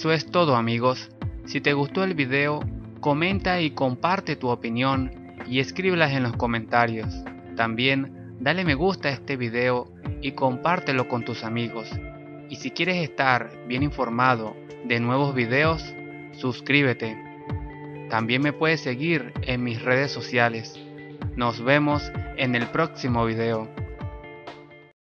Eso es todo, amigos. Si te gustó el video, comenta y comparte tu opinión y escríbelas en los comentarios. También dale me gusta a este video y compártelo con tus amigos. Y si quieres estar bien informado de nuevos videos, suscríbete. También me puedes seguir en mis redes sociales. Nos vemos en el próximo video.